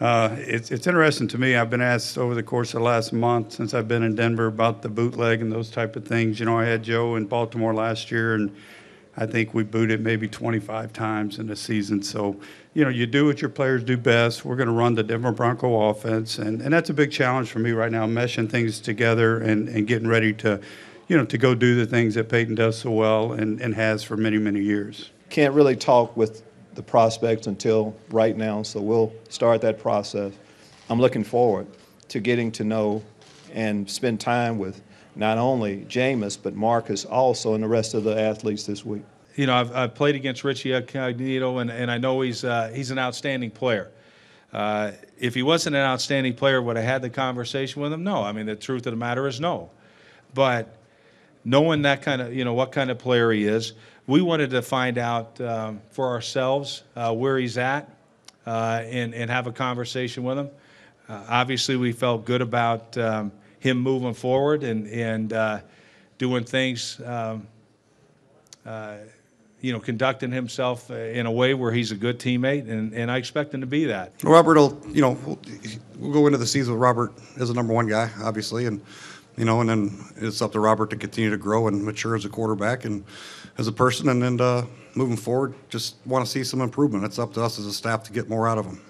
It's interesting to me. I've been asked over the course of the last month since I've been in Denver about the bootleg and those type of things. You know, I had Joe in Baltimore last year, and I think we booted maybe 25 times in the season. So, you know, you do what your players do best. We're going to run the Denver Bronco offense, and that's a big challenge for me right now, meshing things together and getting ready to, you know, to go do the things that Peyton does so well and has for many, many years. Can't really talk with the prospects until right now, so we'll start that process. I'm looking forward to getting to know and spend time with not only Jameis, but Marcus also, and the rest of the athletes this week. You know, I've played against Richie Incognito, and I know he's an outstanding player. If he wasn't an outstanding player, would I have had the conversation with him? No. I mean, the truth of the matter is no. But knowing that kind of, you know, what kind of player he is, we wanted to find out for ourselves where he's at and have a conversation with him. Obviously, we felt good about him moving forward and doing things, you know, conducting himself in a way where he's a good teammate, and I expect him to be that. Robert will, you know, we'll go into the season with Robert as the #1 guy, obviously, and, you know, and then it's up to Robert to continue to grow and mature as a quarterback and as a person, and then moving forward, just want to see some improvement. It's up to us as a staff to get more out of him.